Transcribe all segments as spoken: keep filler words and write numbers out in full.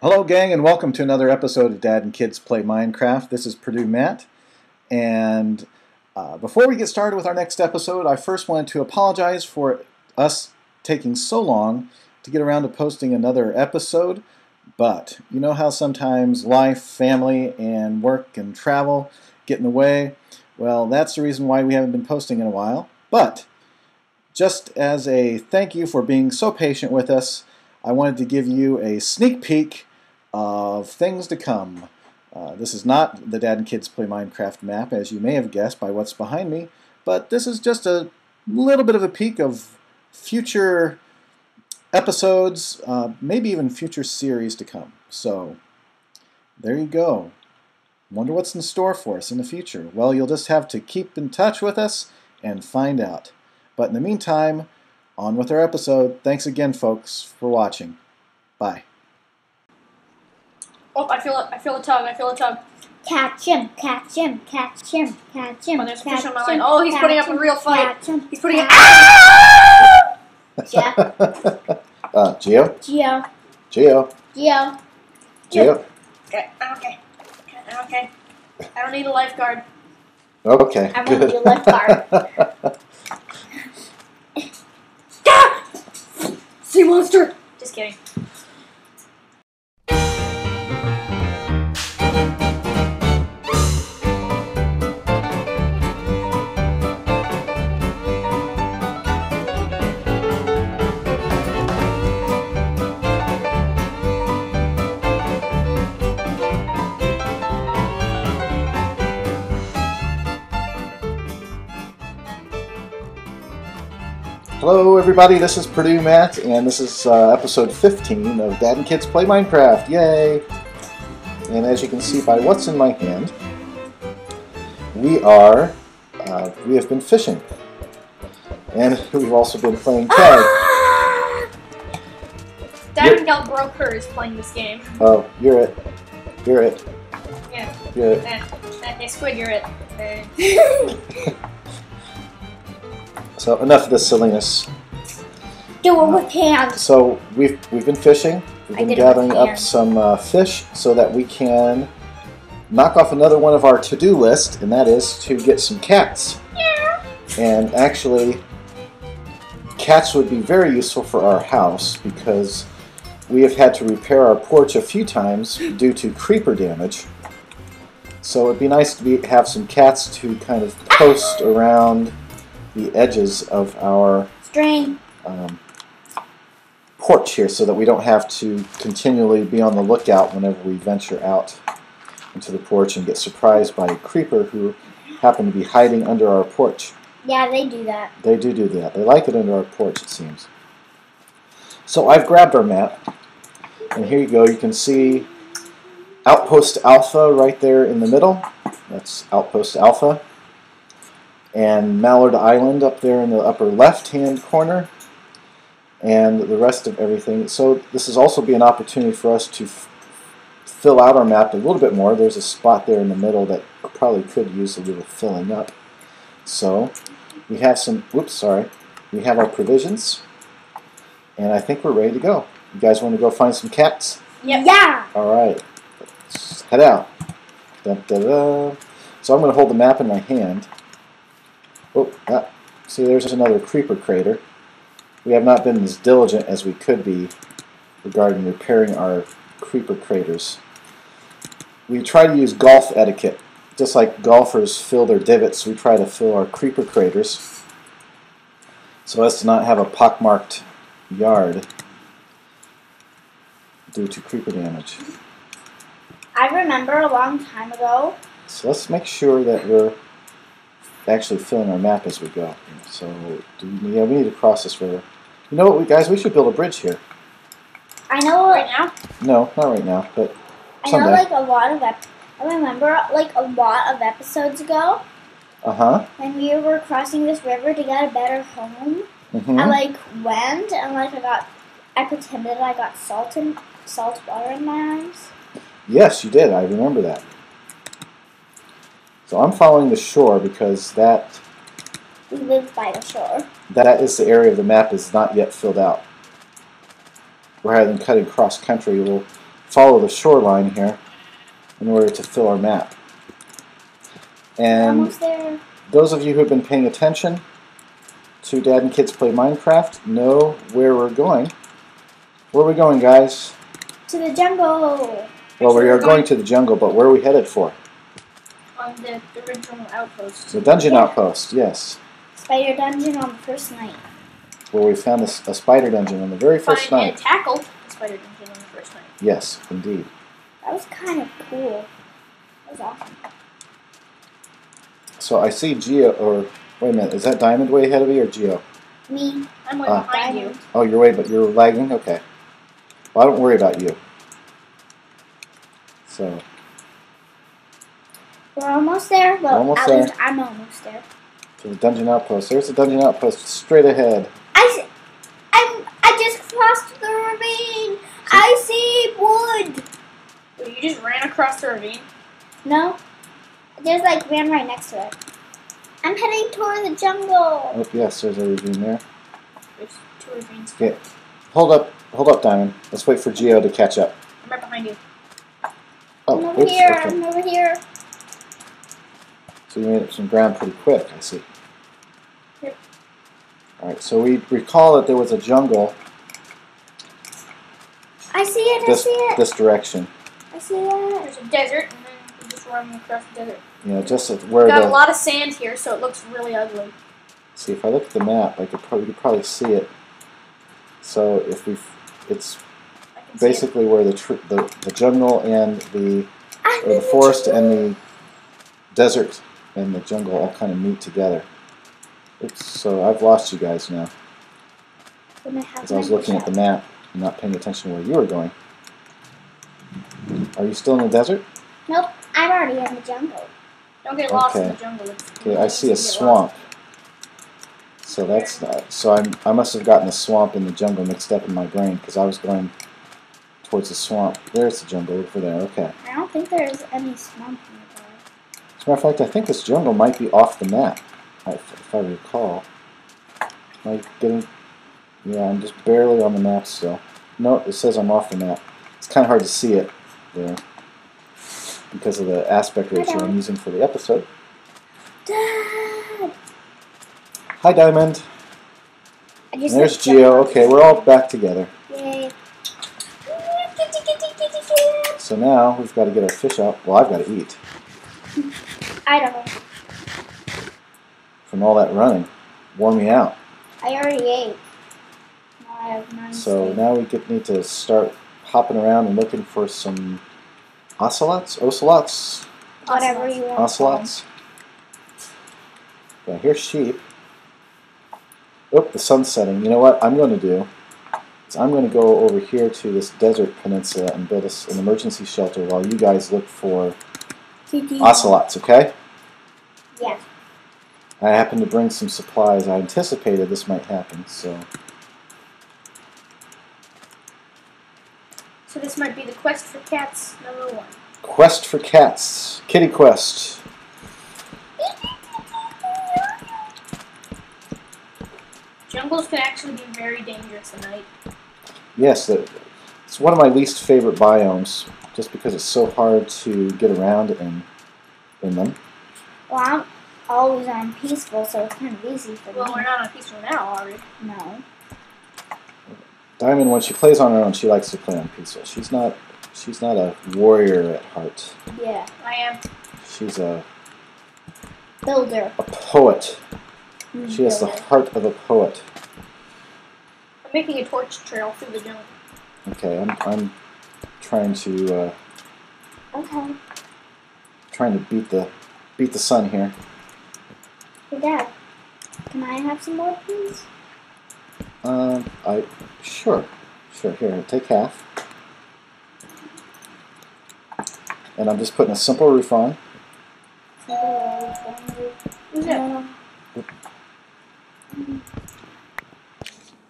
Hello gang, and welcome to another episode of Dad and Kids Play Minecraft. This is Purdue Matt, and uh, before we get started with our next episode, I first wanted to apologize for us taking so long to get around to posting another episode, but you know how sometimes life, family, and work and travel get in the way. Well, that's the reason why we haven't been posting in a while, but just as a thank you for being so patient with us, I wanted to give you a sneak peek of things to come. Uh, this is not the Dad and Kids Play Minecraft map, as you may have guessed by what's behind me, but this is just a little bit of a peek of future episodes, uh, maybe even future series to come. So there you go. Wonder what's in store for us in the future. Well, you'll just have to keep in touch with us and find out. But in the meantime, on with our episode. Thanks again, folks, for watching. Bye. Oh, I feel it. I feel a tug. I feel a tug. Catch him, catch him, catch him, catch him. Oh, there's catch fish on my line. Oh, he's putting up a real fight. Him, he's putting up. Ah! Yeah. uh, Geo? Geo. Geo. Geo. Geo. Okay. I'm okay. I'm okay. I don't need a lifeguard. Okay. I don't need a lifeguard. Sea monster! Just kidding. Hello everybody, this is Purdue Matt, and this is uh, episode fifteen of Dad and Kids Play Minecraft, yay! And as you can see by what's in my hand, we are, uh, we have been fishing, and we've also been playing tag. Ah! DiamondGal broke hers playing this game. Oh, you're it. You're it. Yeah. You're it. That, that, hey, Squid, you're it. Uh, So enough of this silliness. Do it with hands. So we've we've been fishing. We've been gathering up some uh, fish so that we can knock off another one of our to-do list, and that is to get some cats. Yeah. And actually, cats would be very useful for our house because we have had to repair our porch a few times due to creeper damage. So it'd be nice to be, have some cats to kind of post around the edges of our string um, porch here so that we don't have to continually be on the lookout whenever we venture out into the porch and get surprised by a creeper who happen to be hiding under our porch. Yeah, they do that. They do do that. They like it under our porch, it seems. So I've grabbed our map, and here you go. You can see Outpost Alpha right there in the middle. That's Outpost Alpha. And Mallard Island up there in the upper left-hand corner, and the rest of everything. So this is also be an opportunity for us to f fill out our map a little bit more. There's a spot there in the middle that probably could use a little filling up. So we have some, whoops, sorry, we have our provisions, and I think we're ready to go. You guys want to go find some cats? Yep. Yeah. All right, let's head out. Dun-dun-dun. So I'm going to hold the map in my hand. Oh, ah, see, there's another creeper crater. We have not been as diligent as we could be regarding repairing our creeper craters. We try to use golf etiquette. Just like golfers fill their divots, we try to fill our creeper craters so as to not have a pockmarked yard due to creeper damage. I remember a long time ago. So let's make sure that we're actually filling our map as we go. So, yeah, we need to cross this river. You know what, we, guys? We should build a bridge here. I know right now. No, not right now, but someday. I know, like a lot of. Ep I remember, like a lot of episodes ago. Uh huh. When we were crossing this river to get a better home, mm-hmm. I like went and like I got, I pretended I got salt and salt water in my eyes. Yes, you did. I remember that. So I'm following the shore because that... We live by the shore. That is the area of the map is not yet filled out. Rather than cutting cross-country, we'll follow the shoreline here in order to fill our map. And those of you who have been paying attention to Dad and Kids Play Minecraft know where we're going. Where are we going, guys? To the jungle! Well, we are going to the jungle, but where are we headed for? On the original outpost. The dungeon yeah. outpost, yes. Spider dungeon on the first night. Where we found a, a spider dungeon on the very first Find night. And tackled a spider dungeon on the first night. Yes, indeed. That was kind of cool. That was awesome. So I see Geo, or wait a minute, is that Diamond way ahead of me or Geo? Me. I'm way uh, behind you. Oh, you're way, but you're lagging? Okay. Well, I don't worry about you. So. We're almost there. Well, We're almost there. I'm almost there. To the dungeon outpost. There's the dungeon outpost straight ahead. I, I'm, I just crossed the ravine. See? I see wood. Wait, you just ran across the ravine? No. I just like ran right next to it. I'm heading toward the jungle. Oh, yes, there's a ravine there. There's two ravines. Okay. Hold up. Hold up, Diamond. Let's wait for Geo to catch up. I'm right behind you. Oh, I'm over oops, here. Okay. I'm over here. So you made up some ground pretty quick, I see. Yep. Alright, so we recall that there was a jungle. I see it, this, I see it. This direction. I see it. There's a desert, and then we just run across the desert. Yeah, just where We've got the, a lot of sand here, so it looks really ugly. See, if I look at the map, I could probably, you could probably see it. So if we, it's basically it. where the, tr the the jungle and the, or the forest and the desert and the jungle all kind of meet together. Oops, so I've lost you guys now. Because I was looking at the map and not paying attention to where you were going. Are you still in the desert? Nope, I'm already in the jungle. Don't get lost okay. in the jungle. Okay, I see a swamp. So that's not, so I'm, I must have gotten the swamp and the jungle mixed up in my brain because I was going towards the swamp. There's the jungle over there, okay. I don't think there's any swamp in the jungle. As a matter of fact, I think this jungle might be off the map, if I recall. Like getting, yeah, I'm just barely on the map still. No, it says I'm off the map. It's kind of hard to see it there because of the aspect ratio I'm using for the episode. Dad! Hi, Diamond. There's Geo. Okay, we're all back together. Yay. So now we've got to get our fish out. Well, I've got to eat. I don't know. From all that running, wore me out. I already ate. Now I have nine so now we could need to start hopping around and looking for some ocelots, ocelots, whatever you want. Ocelots. Yeah, here's sheep. Oh, the sun's setting. You know what I'm going to do? Is I'm going to go over here to this desert peninsula and build us an emergency shelter while you guys look for ocelots, okay? Yeah. I happened to bring some supplies. I anticipated this might happen, so. So this might be the quest for cats number one. Quest for cats. Kitty quest. Jungles can actually be very dangerous at night. Yes, it's one of my least favorite biomes, just because it's so hard to get around in in them. Well, I'm always on peaceful, so it's kind of easy for me. Well, we're not on peaceful now, are we? No. Diamond, when she plays on her own, she likes to play on peaceful. She's not, she's not a warrior at heart. Yeah, I am. She's a builder. A poet. Mm, she has builder. the heart of a poet. I'm making a torch trail through the jungle. Okay, I'm. I'm Trying to uh, okay. Trying to beat the beat the sun here. Hey, Dad, can I have some more, please? Um, uh, I sure, sure. Here, take half. And I'm just putting a simple roof on. Yeah.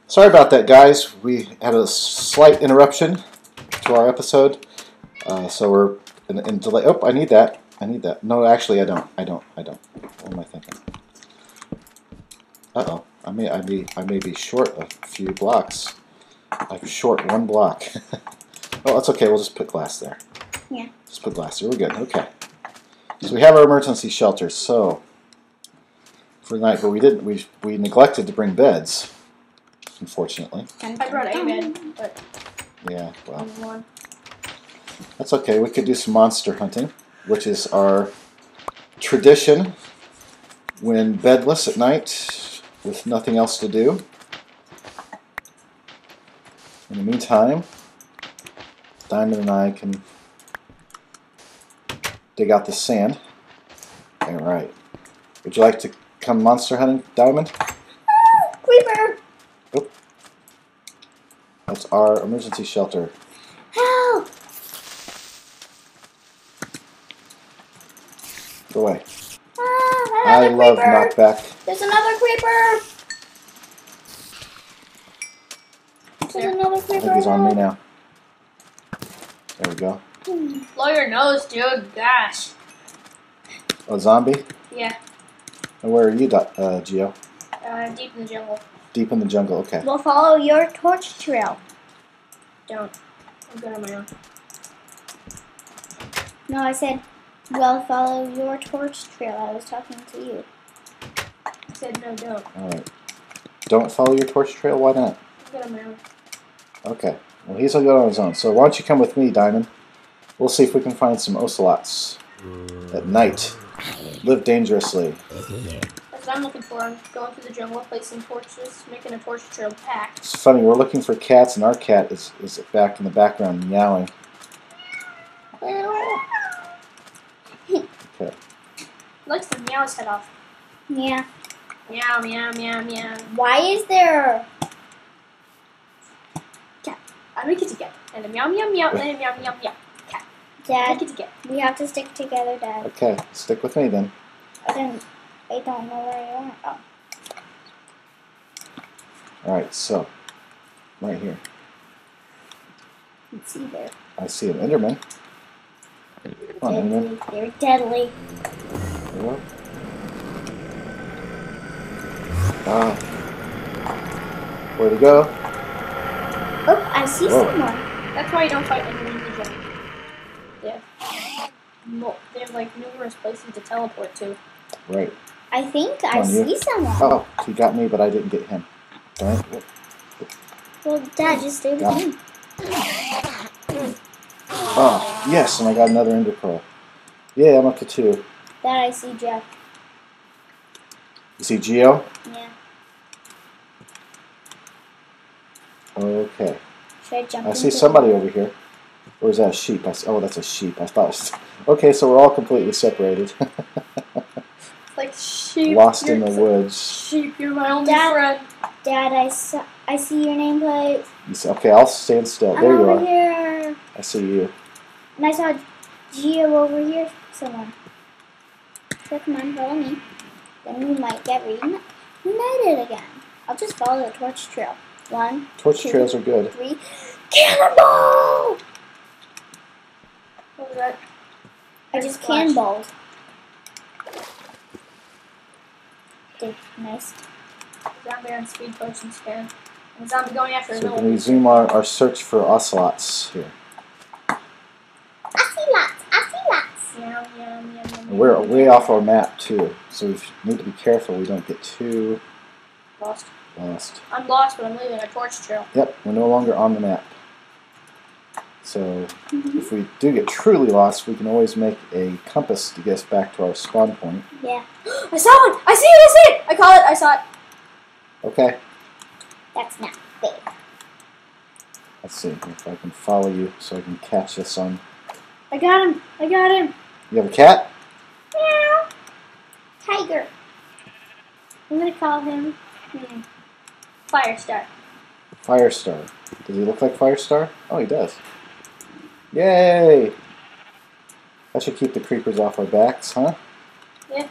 Sorry about that, guys. We had a slight interruption. Our episode, uh, so we're in, in delay. Oh, I need that. I need that. No, actually, I don't. I don't. I don't. What am I thinking? Uh oh. I may. I may. I may be short a few blocks. I'm short one block. Oh, that's okay. We'll just put glass there. Yeah. Just put glass there. We're good. Okay. So we have our emergency shelter. So for the night, but we didn't. We we neglected to bring beds, unfortunately. I brought a bed, but yeah. Well, that's okay. We could do some monster hunting, which is our tradition when bedless at night with nothing else to do. In the meantime, Diamond and I can dig out the sand. All right. Would you like to come monster hunting, Diamond? Ah, Creeper! Oh. That's our emergency shelter. Help! Go away. Ah, I love knockback. There's another Creeper! There's another Creeper! I think he's on me now. There we go. Blow your nose, dude. Gosh. A zombie? Yeah. And where are you, uh, Geo? Uh, deep in the jungle. Deep in the jungle, okay. We'll follow your torch trail. Don't. I'm good on my own. No, I said, well, follow your torch trail. I was talking to you. I said, no, don't. Alright. Don't follow your torch trail? Why not? I'm good on my own. Okay. Well, he's all good on his own. So why don't you come with me, Diamond? We'll see if we can find some ocelots at night. Live dangerously. That's what I'm looking for. I'm going through the jungle, placing torches, making a torch trail pack. It's funny, we're looking for cats, and our cat is, is back in the background meowing. Okay. Likes to meow his head off. Yeah. Meow, meow, meow, meow. Why is there cat? I make it together. And a meow, meow, meow, and a meow, meow, meow. Dad, we have to stick together, Dad. Okay, stick with me then. I don't, I don't know where you are. Oh. Alright, so, right here. You can see there. I see an Enderman. Come on, Enderman. They're deadly. What? Ah. Where'd he go? Oh, I see Whoa. someone. That's why you don't fight Enderman. Yeah. They have like numerous places to teleport to. Right. I think I see someone. Oh, he got me, but I didn't get him. Right. Well, Dad, just stay with him. Oh, yes, and I got another ender pearl. Yeah, I'm up to two. Dad, I see Jeff. You see Geo? Yeah. Okay. Should I jump? I see somebody over here. Or is that a sheep? I, oh, that's a sheep. I thought it was... Okay, so we're all completely separated. Like sheep. Lost you're in the woods. Sheep, you're my only Dad, friend. Dad, I, saw, I see your nameplate. You see, okay, I'll stand still. I'm there you over are. Here. I see you. And I saw Geo over here somewhere. So come on, follow me. Then we might get reunited again. I'll just follow the torch trail. One, Torch two, trails are good. Three. Cannonball! What was that? I just cannonballed. Did nice. Zombie on speed potion spare. And zombie going after so we resume our, our search for ocelots here. Ocelots! Ocelots! Yeah, yeah, yeah, yeah, yeah, we're way off our map too, so we need to be careful we don't get too lost. Lost. I'm lost, but I'm leaving a torch trail. Yep, we're no longer on the map. So mm-hmm. if we do get truly lost, we can always make a compass to get us back to our spawn point. Yeah. I saw one! I see it! I see it! I call it! I saw it! Okay. That's not fair. Let's see if I can follow you so I can catch this on. I got him! I got him! You have a cat? Meow! Tiger. I'm gonna call him hmm. Firestar. Firestar. Does he look like Firestar? Oh, he does. Yay! That should keep the creepers off our backs, huh? Yeah.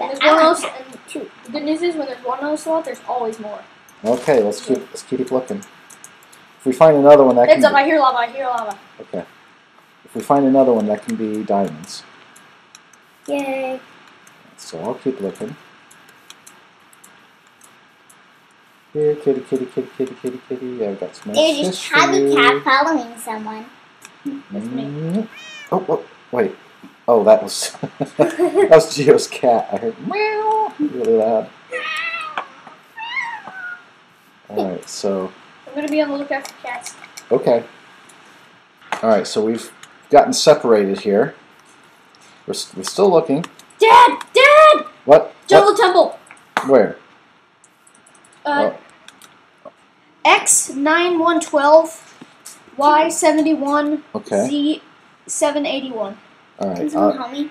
There's one else, and two. The good news is when there's one ocelot, there's always more. Okay, let's keep let's keep looking. If we find another one, that Heads can up, be... I hear lava, I hear lava. Okay. If we find another one, that can be diamonds. Yay. So I'll keep looking. Here, kitty, kitty, kitty, kitty, kitty, kitty. I've got some more. There's a happy cat following someone. That's me. Oh, oh, wait. Oh, that was that was Geo's cat. I heard meow really loud. Alright, so I'm gonna be on the lookout for cats. Okay. Alright, so we've gotten separated here. We're, st we're still looking. Dad! Dad! What? Jungle Temple! Where? Uh, oh. X nine one one two Y seven one okay. Z seven eight one. Alright. Uh,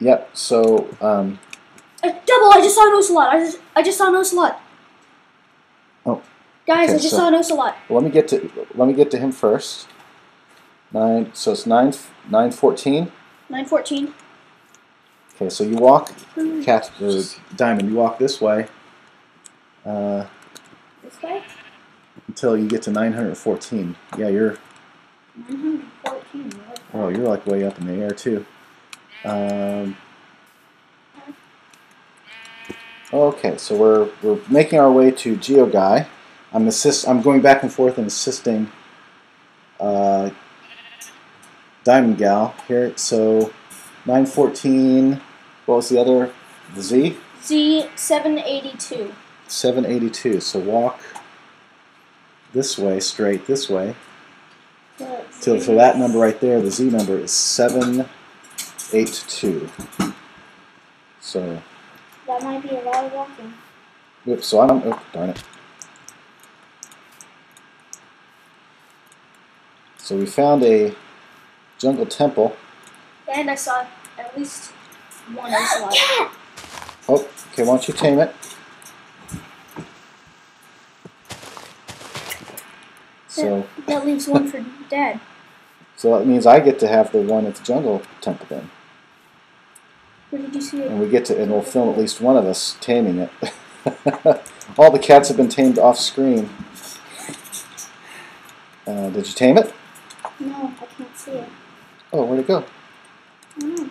yep, so um uh, double, I just saw an Ocelot. I just I just saw an Ocelot. Oh. Guys, okay, I just so, saw an Ocelot. Let me get to let me get to him first. Nine so it's nine nine fourteen. Nine fourteen. Okay, so you walk, cat, uh, Diamond. You walk this way. Uh, this way. Until you get to nine hundred fourteen. Yeah, you're. Nine hundred fourteen. Oh, you're like way up in the air too. Um, okay, so we're we're making our way to GeoGuy. I'm assist. I'm going back and forth and assisting. Uh, DiamondGal here. So nine fourteen. What was the other? The Z? Z seven eighty-two. seven eighty-two. So walk this way, straight this way. So for that number right there, the Z number is seven eighty-two. So. That might be a lot of walking. Oops, so I'm. Oh, darn it. So we found a jungle temple. And I saw at least one Ocelot. Yeah. Oh, okay, why don't you tame it? So that, that leaves one for Dad. So that means I get to have the one at the jungle temple then. Where did you see it? And we get to, and we'll film at least one of us taming it. All the cats have been tamed off screen. Uh, did you tame it? No, I can't see it. Oh, where'd it go? Mm.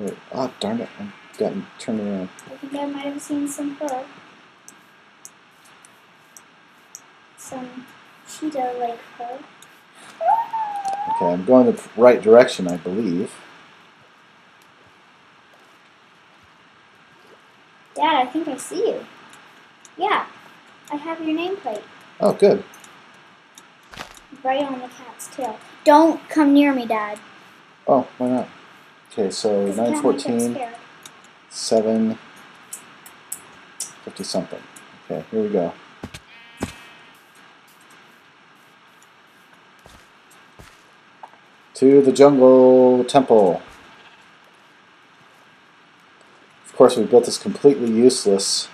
Wait, oh, darn it. I've gotten turned around. I think I might have seen some fur. Some cheetah-like fur. Okay, I'm going the right direction, I believe. Dad, I think I see you. Yeah, I have your nameplate. Oh, good. Right on the cat's tail. Don't come near me, Dad. Oh, why not? Okay, so nine fourteen, seven, fifty something. Okay, here we go. To the jungle temple. Of course, we built this completely useless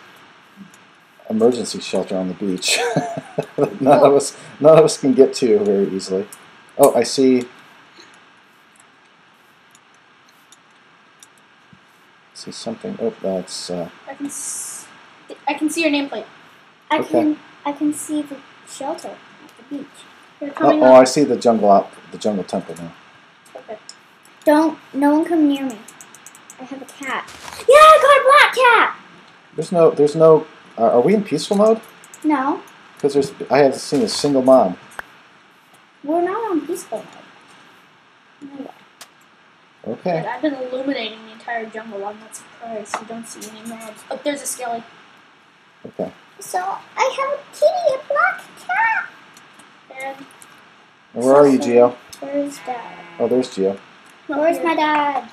emergency shelter on the beach. none oh. of us, none of us can get to very easily. Oh, I see. See something? Oh, that's. Uh, I can. S I can see your nameplate. I okay. can. I can see the shelter at the beach. They're coming oh, oh, I see the jungle up, the jungle temple now. Okay. Don't. No one come near me. I have a cat. Yeah, I got a black cat. There's no. There's no. Uh, are we in peaceful mode? No. Because there's. I haven't seen a single mob. We're not on peaceful mode. No way. Okay. But I've been illuminating the entire jungle. I'm not surprised you don't see any mobs. Oh, there's a skelly. Okay. So I have a kitty, a black cat. And where so are you, Geo? Where's Dad? Oh, there's Geo. Where's my dad?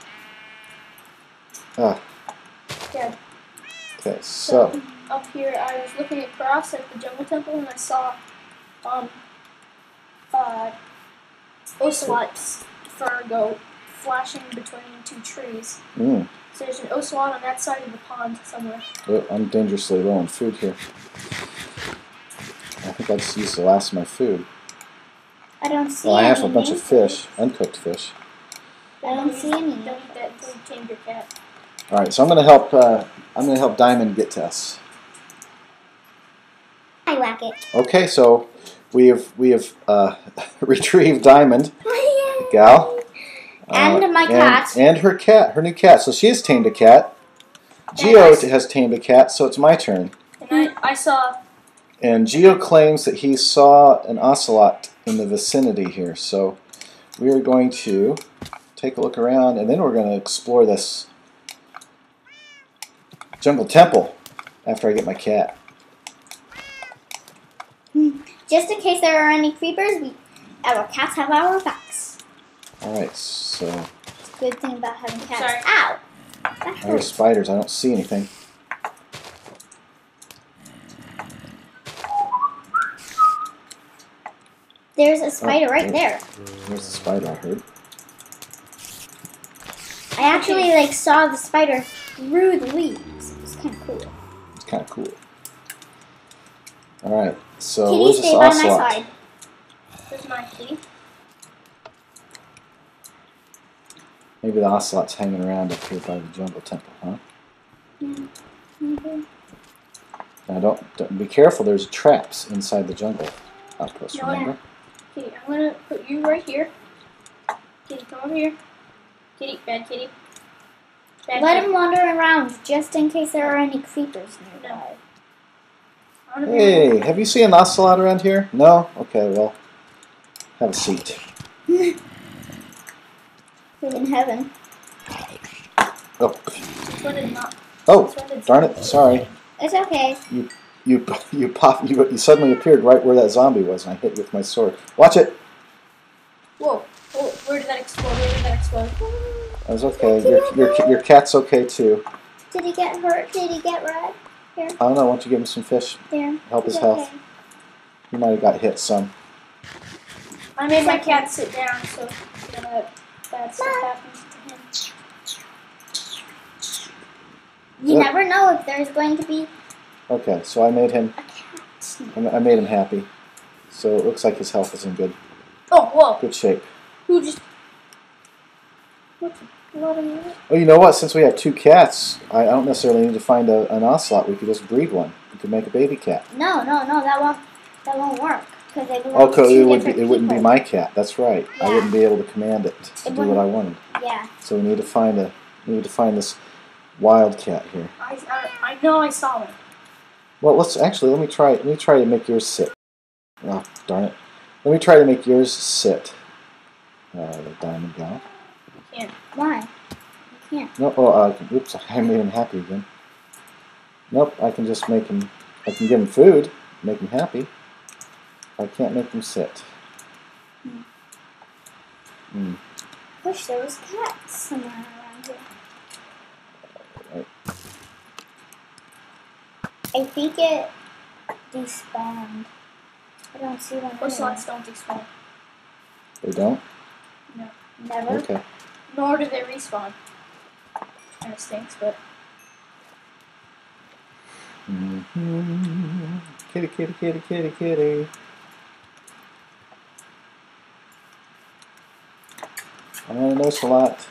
Ah. Dad. Okay, so. so up here, I was looking across at the jungle temple, and I saw, um. Uh, Ocelot's fur go flashing between two trees. Mm. So there's an Ocelot on that side of the pond somewhere. Oh, I'm dangerously low on food here. I think I just used the last of my food. I don't see well, any. I have a bunch of fish, uncooked fish. I don't see any. Don't eat that food, tame your cat. All right, so I'm gonna help. Uh, I'm gonna help Diamond get to us. I whack it. Okay, so. We have we have uh, retrieved Diamond, Gal, uh, and my cat, and, and her cat, her new cat. So she has tamed a cat. Geo has tamed a cat, so it's my turn. And I, I saw. And Geo claims that he saw an Ocelot in the vicinity here. So we are going to take a look around, and then we're going to explore this jungle temple after I get my cat. Just in case there are any creepers, we, our cats have our backs. Alright, so... It's a good thing about having cats. Sorry. Ow! That hurts. There are spiders. I don't see anything. There's a spider oh, right there. There's a spider, I heard. I actually like saw the spider through the leaves. It was kind of cool. It's kind of cool. All right, so kitty, where's this ocelot? Stay by my side. There's my kitty. Maybe the ocelot's hanging around up here by the jungle temple, huh? Yeah. Mm-hmm. Now don't, don't be careful. There's traps inside the jungle outpost. No, remember. Kitty, I'm gonna put you right here. Kitty, come over here. Kitty, bad kitty. Bad Let kitty. him wander around just in case there are any creepers nearby. No. Hey, have you seen an ocelot around here? No? Okay, well, have a seat. We're in heaven. Oh. Oh, darn it! Sorry. It's okay. You You you pop you, you suddenly appeared right where that zombie was, and I hit you with my sword. Watch it! Whoa! Whoa! Where did that explode? Where did that explode? That was okay. Your your your cat's okay too. Did he get hurt? Did he get red? Here. I don't know. Why don't you give him some fish? There. Help his health. Okay. He might have got hit some. I made my cat sit down, so you know, bad stuff happens to him. You Look. never know if there's going to be. Okay, so I made him. I made him happy. So it looks like his health is in good. Oh, whoa! Good shape. Who just? What? Oh, you know what? Since we have two cats, I don't necessarily need to find a, an ocelot. We could just breed one. We could make a baby cat. No, no, no. That won't. That won't work because they would. Oh, okay, it would be. It wouldn't be my cat. That's right. Yeah. I wouldn't be able to command it to it do what I wanted. Yeah. So we need to find a. We need to find this wild cat here. I I, I know I saw one. Well, let's actually let me try. Let me try to make yours sit. Oh, darn it! Let me try to make yours sit. Uh, the diamond gal. You can't. Why? You can't. No. Oh, uh, oops! I made him happy again. Nope. I can just make him. I can give him food, make him happy. I can't make him sit. Hmm. Mm. Wish there was cats somewhere around here. All right. I think it despawned. I don't see one. Ocelots don't despawn. They don't? No. Never. Okay. Nor do they respawn. Kind of stinks, but. Mm-hmm. Kitty, kitty, kitty, kitty, kitty. I'm on an ocelot.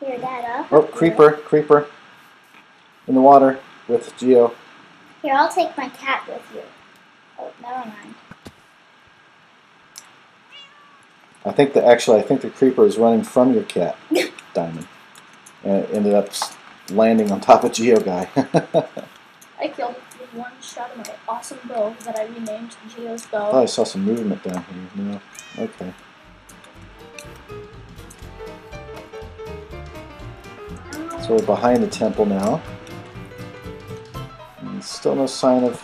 Here, Dad. Oh, creeper, creeper. In the water with Geo. Here, I'll take my cat with you. Oh, never mind. I think the actually, I think the creeper is running from your cat, Diamond, and it ended up landing on top of GeoGuy. I killed it with one shot of my awesome bow that I renamed Geo's bow. Oh, I saw some movement down here. No, okay. So we're behind the temple now. And still no sign of...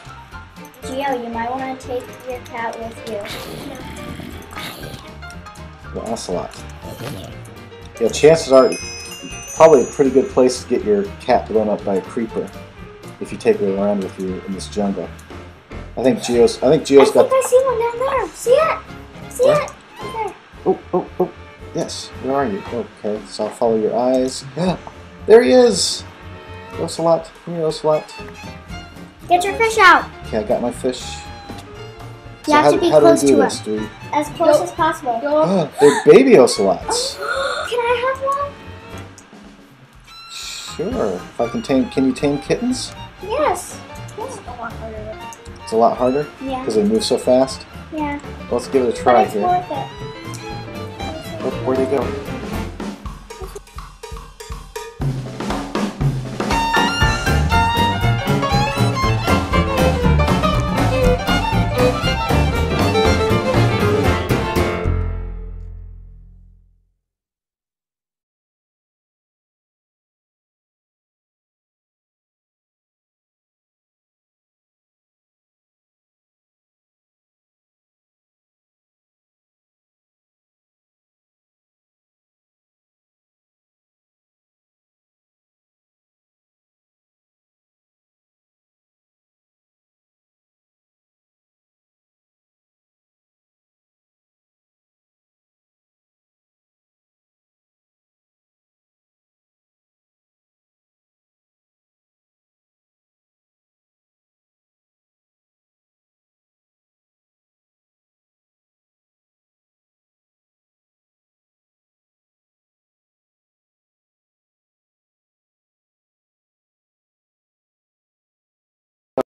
Geo, you might want to take your cat with you. The ocelot. Yeah, chances are probably a pretty good place to get your cat blown up by a creeper if you take it around with you in this jungle. I think Geo's I think Geo's I got... I think I see one down there. See it? See yeah. it? Okay. Oh, oh, oh. Yes. Where are you? Okay, so I'll follow your eyes. Yeah. There he is! Ocelot, come here, Ocelot. Get your fish out! Okay, I got my fish. You so have how, to be how close do we do to this, him. Do we... As close Go. as possible. Oh, they're baby ocelots. Oh, can I have one? Sure. If I can tame, can you tame kittens? Yes. Yeah. It's a lot harder. It's a lot harder? Yeah. Because they move so fast? Yeah. Well, let's give it a try but it's here. Worth it. Where'd they go?